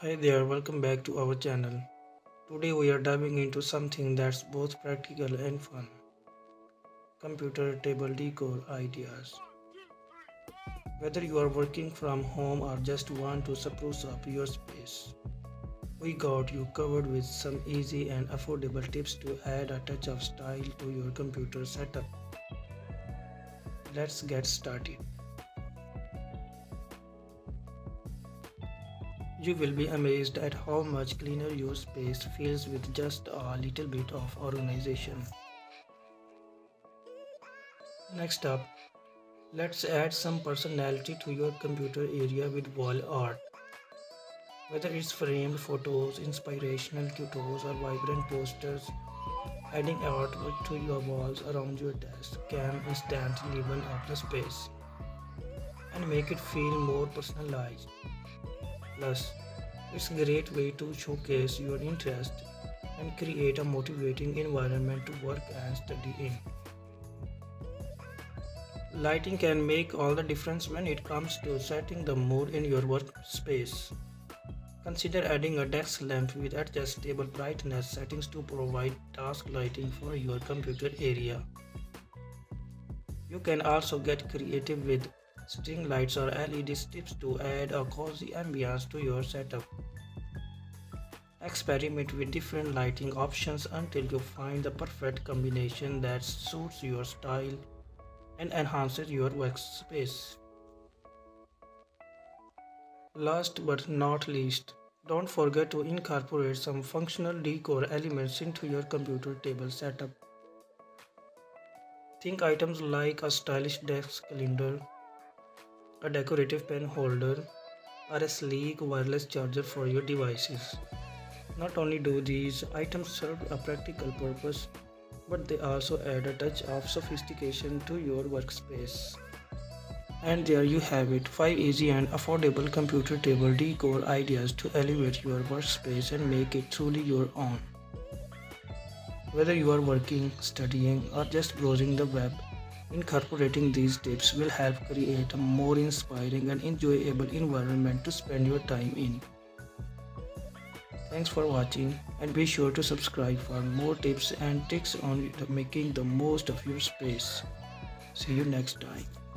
Hi there, welcome back to our channel. Today we are diving into something that's both practical and fun. Computer table decor ideas. Whether you are working from home or just want to spruce up your space, we got you covered with some easy and affordable tips to add a touch of style to your computer setup. Let's get started. You will be amazed at how much cleaner your space feels with just a little bit of organization. Next up, let's add some personality to your computer area with wall art. Whether it's framed photos, inspirational tutos, or vibrant posters, adding artwork to your walls around your desk can instantly liven up the space and make it feel more personalized. Plus, it's a great way to showcase your interest and create a motivating environment to work and study in. Lighting can make all the difference when it comes to setting the mood in your workspace. Consider adding a desk lamp with adjustable brightness settings to provide task lighting for your computer area. You can also get creative with string lights or LED strips to add a cozy ambience to your setup. Experiment with different lighting options until you find the perfect combination that suits your style and enhances your workspace. Last but not least, don't forget to incorporate some functional decor elements into your computer table setup. Think items like a stylish desk calendar, a decorative pen holder, or a sleek wireless charger for your devices. Not only do these items serve a practical purpose, but they also add a touch of sophistication to your workspace. And there you have it, 5 easy and affordable computer table decor ideas to elevate your workspace and make it truly your own. Whether you are working, studying, or just browsing the web, incorporating these tips will help create a more inspiring and enjoyable environment to spend your time in. Thanks for watching, and be sure to subscribe for more tips and tricks on making the most of your space. See you next time.